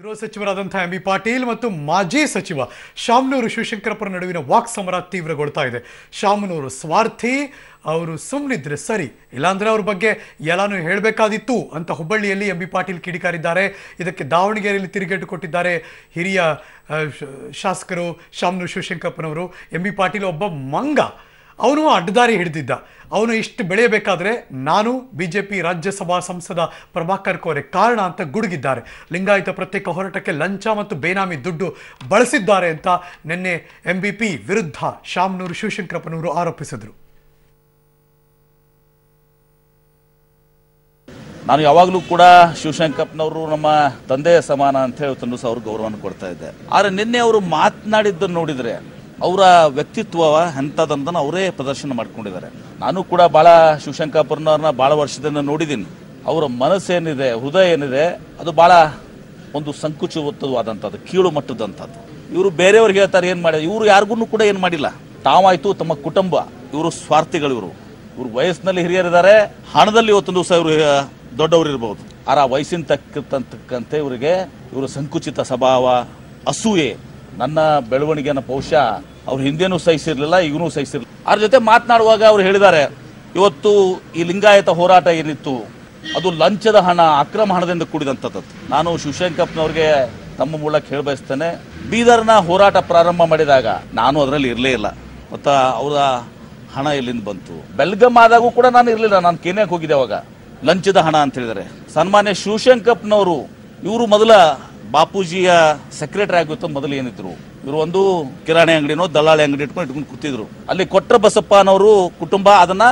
ಗೃಹ ಸಚಿವರಾದಂತ ಎಂ.ಬಿ. ಪಾಟೀಲ್ ಮತ್ತು ಮಾಜಿ ಸಚಿವ ಶಾಮನೂರು ಶಿವಶಂಕರಪ್ಪರ ನಡುವಿನ ವಾಕ್ ಸಮರ ತೀವ್ರಗೊಳ್ತಾ ಇದೆ. ಶಾಮನೂರು ಸ್ವಾರ್ಥಿ, ಅವರು ಸುಮ್ಮನಿದ್ರೆ ಸರಿ, ಇಲ್ಲಾಂದ್ರೆ ಅವರ ಬಗ್ಗೆ ಎಲ್ಲಾನು ಹೇಳಬೇಕಾದಿತ್ತು ಅಂತ ಹುಬ್ಬಳ್ಳಿಯಲ್ಲಿ ಎಂ.ಬಿ. ಪಾಟೀಲ್ ಕಿಡಿಕಾರಿದ್ದಾರೆ. ಇದಕ್ಕೆ ದಾವಣಗೆರೆಯಲ್ಲಿ ತಿರುಗೇಟು ಕೊಟ್ಟಿದ್ದಾರೆ ಹಿರಿಯ ಶಾಸಕರು ಶಾಮನೂರು ಶಿವಶಂಕರಪ್ಪನವರು. ಎಂ.ಬಿ. ಪಾಟೀಲ್ ಒಬ್ಬ ಮಂಗ, ಅವನು ಅಡ್ಡದಾರಿ ಹಿಡಿದಿದ್ದ, ಅವನು ಇಷ್ಟು ಬೆಳೆಯಬೇಕಾದ್ರೆ ನಾನು ಬಿಜೆಪಿ ರಾಜ್ಯಸಭಾ ಸಂಸದ ಪ್ರಭಾಕರ್ ಕೋರೆ ಕಾರಣ ಅಂತ ಗುಡುಗಿದ್ದಾರೆ. ಲಿಂಗಾಯತ ಪ್ರತ್ಯೇಕ ಹೋರಾಟಕ್ಕೆ ಲಂಚ ಮತ್ತು ಬೇನಾಮಿ ದುಡ್ಡು ಬಳಸಿದ್ದಾರೆ ಅಂತ ನಿನ್ನೆ ಎಂಬಿಪಿ ವಿರುದ್ಧ ಶಾಮನೂರು ಶಿವಶಂಕರಪ್ಪನವರು ಆರೋಪಿಸಿದರು. ನಾನು ಯಾವಾಗಲೂ ಕೂಡ ಶಿವಶಂಕರಪ್ಪನವರು ನಮ್ಮ ತಂದೆಯ ಸಮಾನ ಅಂತ ಹೇಳ್ತಂದು ಸಹ ಅವರು ಗೌರವವನ್ನು ಕೊಡ್ತಾ ಇದ್ದೆ. ಆದರೆ ನಿನ್ನೆ ಅವರು ಮಾತನಾಡಿದ್ದನ್ನು ನೋಡಿದರೆ ಅವರ ವ್ಯಕ್ತಿತ್ವ ಎಂಥದ್ದಂತನೂ ಅವರೇ ಪ್ರದರ್ಶನ ಮಾಡ್ಕೊಂಡಿದ್ದಾರೆ. ನಾನು ಕೂಡ ಭಾಳ ಶಿವಶಂಕರಪ್ಪನವ್ರನ್ನ ಭಾಳ ವರ್ಷದಿಂದ ನೋಡಿದ್ದೀನಿ. ಅವರ ಮನಸ್ಸೇನಿದೆ, ಹೃದಯ ಏನಿದೆ, ಅದು ಭಾಳ ಒಂದು ಸಂಕುಚಿತವಾದಂಥದ್ದು, ಕೀಳು ಮಟ್ಟದಂಥದ್ದು. ಇವರು ಬೇರೆಯವ್ರಿಗೆ ಹೇಳ್ತಾರೆ ಏನು ಮಾಡಿದೆ, ಇವರು ಯಾರಿಗೂ ಕೂಡ ಏನು ಮಾಡಿಲ್ಲ. ತಾವಾಯಿತು ತಮ್ಮ ಕುಟುಂಬ, ಇವರು ಸ್ವಾರ್ಥಿಗಳು. ಇವರು ವಯಸ್ಸಿನಲ್ಲಿ ಹಿರಿಯರಿದ್ದಾರೆ, ಹಣದಲ್ಲಿ ಇವತ್ತೊಂದು ದಿವಸ ಇವರು ದೊಡ್ಡವರು ಇರಬಹುದು. ಆ ವಯಸ್ಸಿನ ತಕ್ಕಂತೆ ಇವರಿಗೆ ಇವರು ಸಂಕುಚಿತ ಸ್ವಭಾವ, ಅಸೂಯೆ. ನನ್ನ ಬೆಳವಣಿಗೆಯನ್ನು ಬಹುಶಃ ಅವ್ರ ಹಿಂದೇನೂ ಸಹಿಸಿರಲಿಲ್ಲ, ಈಗನೂ ಸಹಿಸಿರಲಿಲ್ಲ. ಅವ್ರ ಜೊತೆ ಮಾತನಾಡುವಾಗ ಅವ್ರು ಹೇಳಿದ್ದಾರೆ, ಇವತ್ತು ಈ ಲಿಂಗಾಯತ ಹೋರಾಟ ಏನಿತ್ತು ಅದು ಲಂಚದ ಹಣ, ಅಕ್ರಮ ಹಣದಿಂದ ಕೂಡಿದಂಥದ್ದು. ನಾನು ಶಿವಶಂಕರಪ್ಪನವ್ರಿಗೆ ತಮ್ಮ ಮೂಲಕ ಹೇಳಬಯಸ್ತೇನೆ, ಬೀದರ್ನ ಹೋರಾಟ ಪ್ರಾರಂಭ ಮಾಡಿದಾಗ ನಾನು ಅದರಲ್ಲಿ ಇರಲೇ ಇಲ್ಲ. ಮತ್ತು ಅವರ ಹಣ ಎಲ್ಲಿಂದ ಬಂತು, ಬೆಲ್ಗಮ್ ಆದಾಗೂ ಕೂಡ ನಾನು ಇರಲಿಲ್ಲ, ನಾನು ಕೆನ್ಯಾಕ್ಕೆ ಹೋಗಿದ್ದೆ. ಅವಾಗ ಲಂಚದ ಹಣ ಅಂತ ಹೇಳಿದರೆ ಸನ್ಮಾನ್ಯ ಶಿವಶಂಕರಪ್ಪನವರು, ಇವರು ಮೊದಲ ಬಾಪೂಜಿಯ ಸೆಕ್ರೆಟರಿ ಆಗುತ್ತ ಮೊದಲು ಏನಿದ್ರು, ಇವರು ಒಂದು ಕಿರಾಣಿ ಅಂಗಡಿನೋ ದಲ್ಲಾಳಿ ಅಂಗಡಿ ಇಟ್ಕೊಂಡು ಕೂತಿದ್ರು. ಅಲ್ಲಿ ಕೊಟ್ರ ಬಸಪ್ಪನವರು ಕುಟುಂಬ ಅದನ್ನ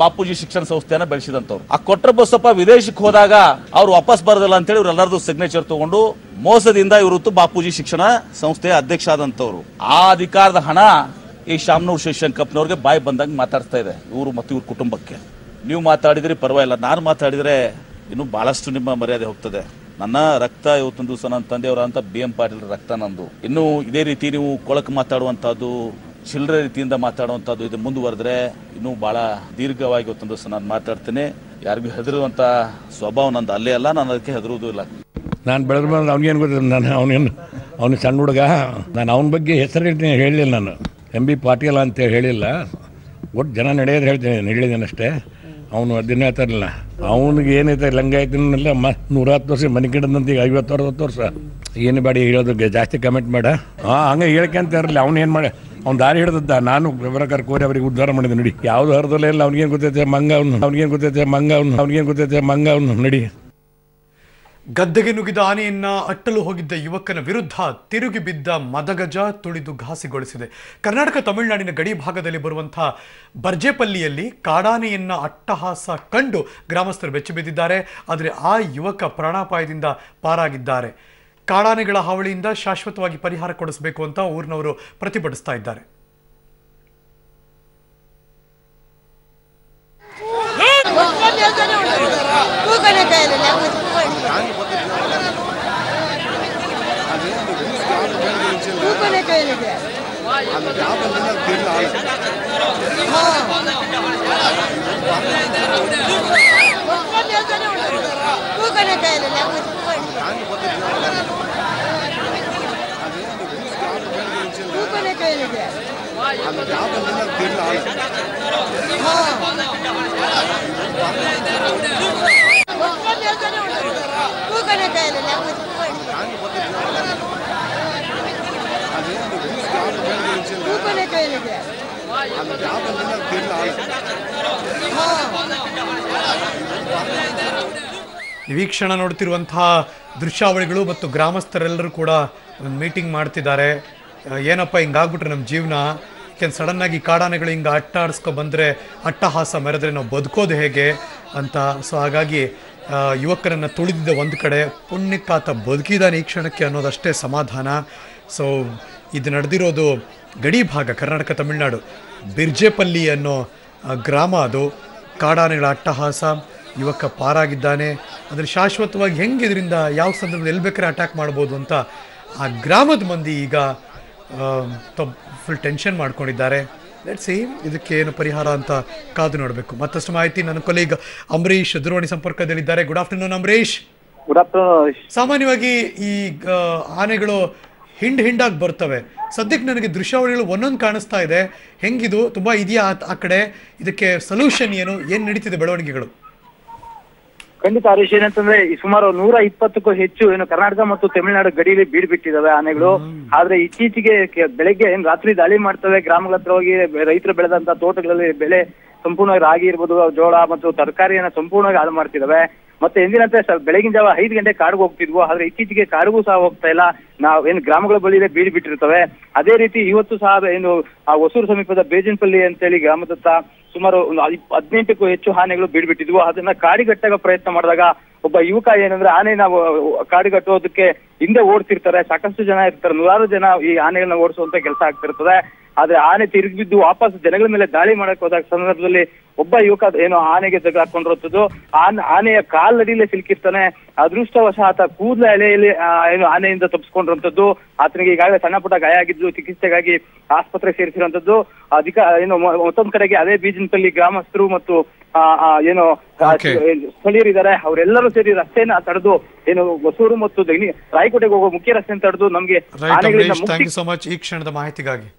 ಬಾಪೂಜಿ ಶಿಕ್ಷಣ ಸಂಸ್ಥೆಯನ್ನು ಬೆಳೆಸಿದಂಥವ್ರು. ಆ ಕೊಟ್ರ ಬಸಪ್ಪ ವಿದೇಶಕ್ಕೆ ಹೋದಾಗ ಅವ್ರು ವಾಪಸ್ ಬರೋದಿಲ್ಲ ಅಂತೇಳಿ ಇವ್ರು ಎಲ್ಲರದ್ದು ಸಿಗ್ನೇಚರ್ ತಗೊಂಡು ಮೋಸದಿಂದ ಇವತ್ತು ಬಾಪೂಜಿ ಶಿಕ್ಷಣ ಸಂಸ್ಥೆಯ ಅಧ್ಯಕ್ಷ ಆದಂಥವ್ರು. ಆ ಅಧಿಕಾರದ ಹಣ ಈ ಶಾಮನೂರು ಶಿವಶಂಕರಪ್ಪನವ್ರಿಗೆ ಬಾಯಿ ಬಂದಂಗೆ ಮಾತಾಡ್ತಾ ಇದೆ ಇವರು ಮತ್ತು ಇವ್ರ ಕುಟುಂಬಕ್ಕೆ. ನೀವು ಮಾತಾಡಿದ್ರಿ ಪರವಾಗಿಲ್ಲ, ನಾನು ಮಾತಾಡಿದರೆ ಇನ್ನೂ ಭಾಳಷ್ಟು ನಿಮ್ಮ ಮರ್ಯಾದೆ ಹೋಗ್ತದೆ. ನನ್ನ ರಕ್ತ ಇವತ್ತೊಂದು ದಿವಸ ನನ್ನ ತಂದೆಯವರಂತ BM ಪಾಟೀಲ್ ರಕ್ತ ನಂದು. ಇನ್ನು ಇದೇ ರೀತಿ ನೀವು ಕೊಳಕು ಮಾತಾಡುವಂಥದ್ದು, ಚಿಲ್ಲರೆ ರೀತಿಯಿಂದ ಮಾತಾಡುವಂಥದ್ದು ಇದು ಮುಂದುವರೆದ್ರೆ ಇನ್ನೂ ಭಾಳ ದೀರ್ಘವಾಗಿ ಇವತ್ತೊಂದು ದಿವಸ ನಾನು ಮಾತಾಡ್ತೇನೆ. ಯಾರಿಗೂ ಹೆದರುವಂಥ ಸ್ವಭಾವ ನಂದು ಅಲ್ಲೇ ಅಲ್ಲ, ನಾನು ಅದಕ್ಕೆ ಹೆದರುವುದೂ ಇಲ್ಲ. ನಾನು ಬೆಳೆದ ಮೇಲೆ ಅವ್ನಿಗೇನು ಗೊತ್ತಿಲ್ಲ, ನಾನು ಅವನು ಸಣ್ಣ ಹುಡುಗ, ನಾನು ಅವನ ಬಗ್ಗೆ ಹೆಸರಿಟ್ಟು ಹೇಳಿಲ್ಲ. ನಾನು MB ಪಾಟೀಲ್ ಅಂತ ಹೇಳಿಲ್ಲ, ಒಟ್ಟು ಜನ ನಡೆಯೋದು ಹೇಳಿದ್ದೇನೆ ಅಷ್ಟೇ. ಅವನು ಅದನ್ನ ಹೇಳ್ತಾರಲ್ಲ, ಅವನಿಗೆ ಏನೈತೆ ಲಿಂಗಾಯತನಲ್ಲ 110 ವರ್ಷ ಮನೆ ಗಿಡದಂತ, ಈಗ 50-60 ವರ್ಷ. ಏನು ಬೇಡ ಹೇಳೋದಕ್ಕೆ ಜಾಸ್ತಿ ಕಮೆಂಟ್ ಬೇಡ. ಹಂಗೆ ಹೇಳ್ಕೊಂತ ಇರಲಿ. ಅವನೇನು ಮಾಡಿ ಅವ್ನು ದಾರಿ ಹಿಡಿದದ್ದ. ನಾನು ಪ್ರಭಾಕರ್ ಕೋರೆ ಅವರಿಗೆ ಉದ್ಧಾರ ಮಾಡಿದೆ ನೋಡಿ. ಯಾವುದು ಅರ್ಧದಲ್ಲೇ ಇಲ್ಲ. ಅವ್ನಿಗೇನು ಗೊತ್ತೈತೆ ಮಂಗ, ಅವ್ನಿಗೇನು ಗೊತ್ತೈತೆ ಮಂಗ ನಡಿ. ಗದ್ದೆಗೆ ನುಗ್ಗಿದ ಆನೆಯನ್ನ ಅಟ್ಟಲು ಹೋಗಿದ್ದ ಯುವಕನ ವಿರುದ್ಧ ತಿರುಗಿ ಬಿದ್ದ ಮದಗಜ ತುಳಿದು ಘಾಸಿಗೊಳಿಸಿದೆ. ಕರ್ನಾಟಕ ತಮಿಳುನಾಡಿನ ಗಡಿ ಭಾಗದಲ್ಲಿ ಬರುವಂತಹ ಬರ್ಜೆಪಲ್ಲಿಯಲ್ಲಿ ಕಾಡಾನೆಯನ್ನ ಅಟ್ಟಹಾಸ ಕಂಡು ಗ್ರಾಮಸ್ಥರು ಬೆಚ್ಚಿಬಿದ್ದಿದ್ದಾರೆ. ಆದರೆ ಆ ಯುವಕ ಪ್ರಾಣಾಪಾಯದಿಂದ ಪಾರಾಗಿದ್ದಾರೆ. ಕಾಡಾನೆಗಳ ಹಾವಳಿಯಿಂದ ಶಾಶ್ವತವಾಗಿ ಪರಿಹಾರ ಕೊಡಿಸಬೇಕು ಅಂತ ಊರಿನವರು ಪ್ರತಿಭಟಿಸ್ತಾ ಇದ್ದಾರೆ. ವೀಕ್ಷಣ ನೋಡ್ತಿರುವಂತಹ ದೃಶ್ಯಾವಳಿಗಳು ಮತ್ತು ಗ್ರಾಮಸ್ಥರೆಲ್ಲರೂ ಕೂಡ ಒಂದು ಮೀಟಿಂಗ್ ಮಾಡ್ತಿದ್ದಾರೆ. ಏನಪ್ಪ ಹಿಂಗಾಗ್ಬಿಟ್ರೆ ನಮ್ಮ ಜೀವನ, ಸಡನ್ನಾಗಿ ಕಾಡಾನೆಗಳು ಹಿಂಗೆ ಅಟ್ಟಾಡಿಸ್ಕೊ ಬಂದರೆ, ಅಟ್ಟಹಾಸ ಮೆರೆದ್ರೆ ನಾವು ಬದುಕೋದು ಹೇಗೆ ಅಂತ. ಸೊ ಹಾಗಾಗಿ ಯುವಕರನ್ನು ತುಳಿದಿದ್ದ ಒಂದು ಕಡೆ, ಪುಣ್ಯಕ್ಕಾತ ಬದುಕಿದಾನೆ ಈ ಕ್ಷಣಕ್ಕೆ ಅನ್ನೋದಷ್ಟೇ ಸಮಾಧಾನ. ಸೊ ಇದು ನಡೆದಿರೋದು ಗಡಿ ಭಾಗ, ಕರ್ನಾಟಕ ತಮಿಳುನಾಡು, ಬಿರ್ಜೆಪಲ್ಲಿ ಅನ್ನೋ ಗ್ರಾಮ. ಅದು ಕಾಡಾನೆಗಳ ಅಟ್ಟಹಾಸ, ಯುವಕ ಪಾರಾಗಿದ್ದಾನೆ. ಅಂದರೆ ಶಾಶ್ವತವಾಗಿ ಹೆಂಗೆ ಇದರಿಂದ ಯಾವ ಸಂದರ್ಭದಲ್ಲಿ ಎಲ್ಲಿ ಬೇಕಾದ್ರೆ ಅಟ್ಯಾಕ್ ಮಾಡ್ಬೋದು ಅಂತ ಆ ಗ್ರಾಮದ ಮಂದಿ ಈಗ ಫುಲ್ ಟೆನ್ಷನ್ ಮಾಡ್ಕೊಂಡಿದ್ದಾರೆ. ಲೆಟ್ಸ್ ಸಿ ಇದಕ್ಕೆ ಏನು ಪರಿಹಾರ ಅಂತ ಕಾದು ನೋಡಬೇಕು. ಮತ್ತಷ್ಟು ಮಾಹಿತಿ ನನ್ನ ಕೊಲೀಗ್ ಅಂಬರೀಶ್ ದೂರವಾಣಿ ಸಂಪರ್ಕದಲ್ಲಿದ್ದಾರೆ. Good afternoon Ambareesh. Good afternoon. ಸಾಮಾನ್ಯವಾಗಿ ಈ ಆನೆಗಳು ಹಿಂಡ್ ಹಿಂಡಾಗಿ ಬರ್ತವೆ. ಸದ್ಯಕ್ಕೆ ನನಗೆ ದೃಶ್ಯಾವಳಿಗಳು ಒಂದೊಂದು ಕಾಣಿಸ್ತಾ ಇದೆ. ಹೆಂಗಿದು ತುಂಬಾ ಇದೆಯಾ ಆ ಕಡೆ? ಇದಕ್ಕೆ ಸೊಲ್ಯೂಷನ್ ಏನು? ಏನು ನಡೀತಿದೆ ಬೆಳವಣಿಗೆಗಳು? ಖಂಡಿತ ಹರೀಶ್, ಏನಂತಂದ್ರೆ ಈ ಸುಮಾರು 120ಕ್ಕೂ ಹೆಚ್ಚು ಏನು ಕರ್ನಾಟಕ ಮತ್ತು ತಮಿಳುನಾಡು ಗಡಿಯಲ್ಲಿ ಬೀಡ್ ಬಿಟ್ಟಿದ್ದಾವೆ ಆನೆಗಳು. ಆದ್ರೆ ಇತ್ತೀಚೆಗೆ ಬೆಳಗ್ಗೆ ಏನ್ ರಾತ್ರಿ ದಾಳಿ ಮಾಡ್ತವೆ, ಗ್ರಾಮಗಳ ಹತ್ರ ಹೋಗಿ ರೈತರು ಬೆಳೆದಂತ ತೋಟಗಳಲ್ಲಿ ಬೆಳೆ ಸಂಪೂರ್ಣವಾಗಿ ರಾಗಿ ಇರ್ಬೋದು, ಜೋಳ ಮತ್ತು ತರಕಾರಿಯನ್ನ ಸಂಪೂರ್ಣವಾಗಿ ಹಾಳು ಮಾಡ್ತಿದ್ದಾವೆ. ಮತ್ತೆ ಎಂದಿನಂತೆ ಬೆಳಗಿನ ಜಾವ 5 ಗಂಟೆ ಕಾಡಿಗೆ ಹೋಗ್ತಿದ್ವು, ಆದ್ರೆ ಇತ್ತೀಚೆಗೆ ಕಾಡಿಗೂ ಸಹ ಹೋಗ್ತಾ ಇಲ್ಲ. ನಾವ್ ಏನ್ ಗ್ರಾಮಗಳ ಬಳಿ ಬೀಡಿ ಬಿಟ್ಟಿರ್ತವೆ. ಅದೇ ರೀತಿ ಇವತ್ತು ಸಹ ಏನು ಆ ಹೊಸೂರು ಸಮೀಪದ ಬೇಜನ್ಪಲ್ಲಿ ಅಂತೇಳಿ ಗ್ರಾಮದತ್ತ ಸುಮಾರು 18ಕ್ಕೂ ಹೆಚ್ಚು ಆನೆಗಳು ಬೀಡ್ಬಿಟ್ಟಿದ್ವು. ಅದನ್ನ ಕಾಡಿಗಟ್ಟಗ ಪ್ರಯತ್ನ ಮಾಡಿದಾಗ ಒಬ್ಬ ಯುವಕ ಏನಂದ್ರೆ ಆನೆ ನಾವು ಕಾಡಿಗಟ್ಟೋದಕ್ಕೆ ಹಿಂದೆ ಓಡ್ತಿರ್ತಾರೆ, ಸಾಕಷ್ಟು ಜನ ಇರ್ತಾರೆ, ನೂರಾರು ಜನ ಈ ಆನೆಗಳನ್ನ ಓಡಿಸುವಂತ ಕೆಲಸ ಆಗ್ತಿರ್ತದೆ. ಆದ್ರೆ ಆನೆ ತಿರುಗಿ ಬಿದ್ದು ವಾಪಸ್ ಜನಗಳ ಮೇಲೆ ದಾಳಿ ಮಾಡಕ್ ಹೋದಾಗ ಸಂದರ್ಭದಲ್ಲಿ ಒಬ್ಬ ಯುವಕ ಏನೋ ಆನೆಗೆ ಜಗಳ ಹಾಕೊಂಡಿರುತ್ತದ್ದು, ಆನೆಯ ಕಾಲಡಿಯಲ್ಲೇ ಸಿಲುಕಿರ್ತಾನೆ. ಅದೃಷ್ಟವಶಾತ್ ಕೂದಲ ಎಲೆಯಲ್ಲಿ ಏನು ಆನೆಯಿಂದ ತಪ್ಪಿಸ್ಕೊಂಡಿರುವಂತದ್ದು. ಆತನಿಗೆ ಈಗಾಗಲೇ ಸಣ್ಣ ಪುಟ್ಟ ಗಾಯ ಆಗಿದ್ದು, ಚಿಕಿತ್ಸೆಗಾಗಿ ಆಸ್ಪತ್ರೆಗೆ ಸೇರಿಸಿರುವಂತದ್ದು. ಏನು ಮತ್ತೊಂದ್ ಕಡೆಗೆ ಅದೇ ಬೀಜಿನಲ್ಲಿ ಗ್ರಾಮಸ್ಥರು ಮತ್ತು ಏನು ಸ್ಥಳೀಯರಿದ್ದಾರೆ, ಅವರೆಲ್ಲರೂ ಸೇರಿ ರಸ್ತೆಯನ್ನ ತಡೆದು ಏನು ಹೊಸೂರು ಮತ್ತು ರಾಯಕೋಟೆಗೆ ಹೋಗುವ ಮುಖ್ಯ ರಸ್ತೆಯನ್ನು ತಡೆದು ನಮ್ಗೆ ಆನೆಗಳಿಂದ ಮುಕ್ತಿ. ಥ್ಯಾಂಕ್ ಯು ಸೋ ಮಚ್ ಈ ಕ್ಷಣದ ಮಾಹಿತಿಗಾಗಿ.